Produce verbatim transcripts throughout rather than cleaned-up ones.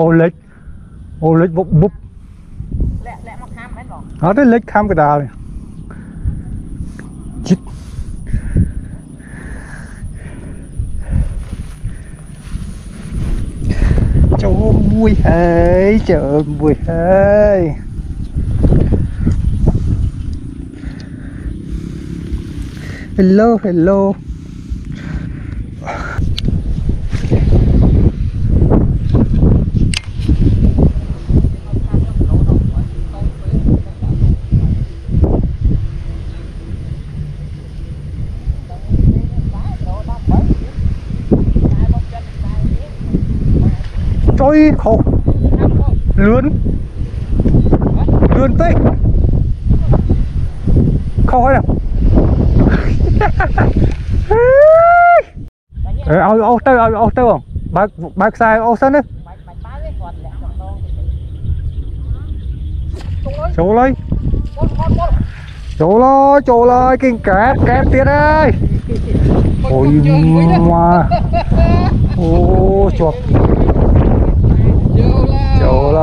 Ô lệch, ô lệch bốc bốc. Lẹ lẹ mà khám hết rồi. Hết đấy lệch khám cái đà này. Chít. Trời vui hề, trời vui hề. Hello, hello. Ôi khổ lươn lươn tê khói nào ao ao tơ ao tơ không bác bác sai ao sân đấy chỗ lấy chỗ lo chỗ lo kinh kẹp kẹp tiệt đây ôi mà ô chuột trời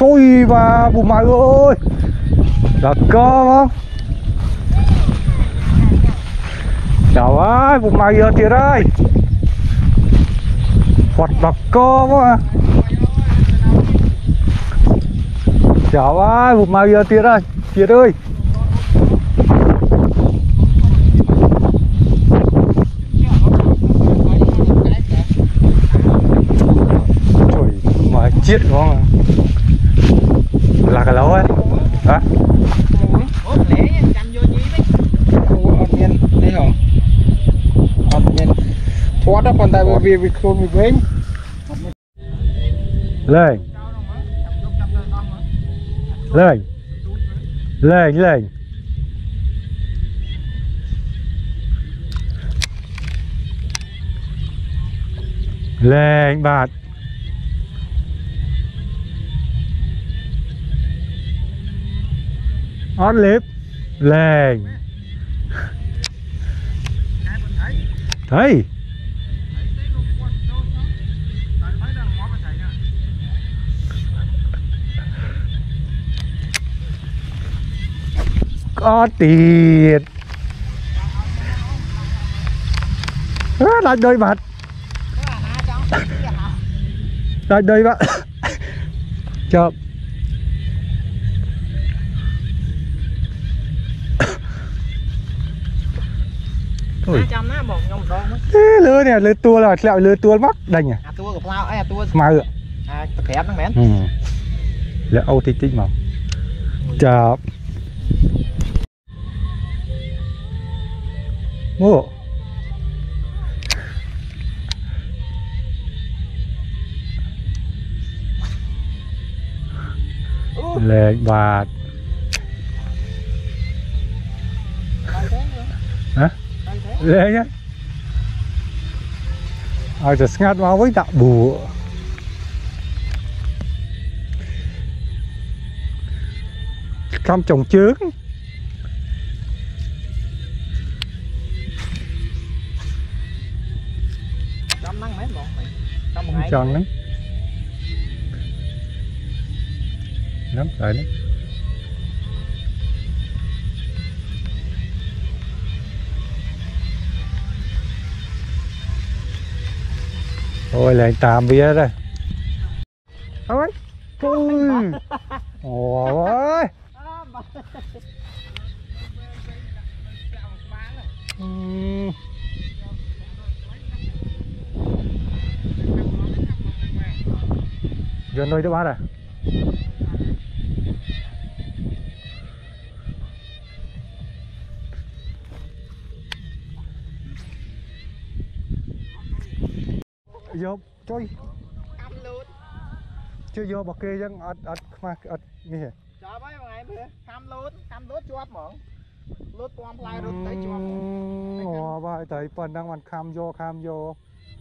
Trôi và bùm mày ơi là con không chào ơi bùm mày giờ tiệt đây hoặc là con quá chào ơi bùm mày giờ tiệt đây tiệt ơi trời mà chết con là cái lỗ ấy, hả? Lẽ cầm vô nhí đấy. Ôn nhiên đấy hả? Ôn nhiên. Thoát ra bàn tay vào việc việc khôn việc bén. Lên. Lên. Lên lên. Lên bạn. Ót lép lên thấy có tiền lại đôi mặt lại đôi mặt chậm lưới này lưới tua là lẹo lưới tua mắc đành à tua của lao ấy tua mài ạ à khép nó mén lẹo âu tinh tinh màu chào mua lệnh bạc hả lệ nhá ai sẽ ngắt vào với đạo bùa cam trồng trứng trăm nắng mấy bọn mày trăm ngày tròn lắm lắm lại đấy. Thôi lại tạm bia đây. Ôi. Ôi. Ôi. Ôi. Gần nơi đó bác à. Vô chơi. Cắm luôn. Chưa vô bọc kia dân ớt ớt mà ớt nghe hả? Chó mấy ngày bữa cắm luôn, cắm luôn chuột mỏng. Lút con plai rút tới chuột. Ồ ba tới phần đang màn cắm vô cắm vô.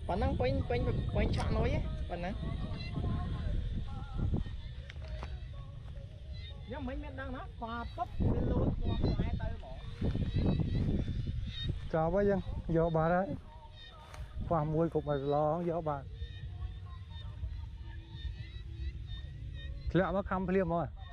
Phần đang quên quên quên chọn nối á, phần đó. Nhớ mình mình đang nó qua bốc lên luôn con plai tới mỏng. Chó mấy dân vô bà đấy. Qua muối cục mà lo gió bạn. Lạ mà khăm phim rồi.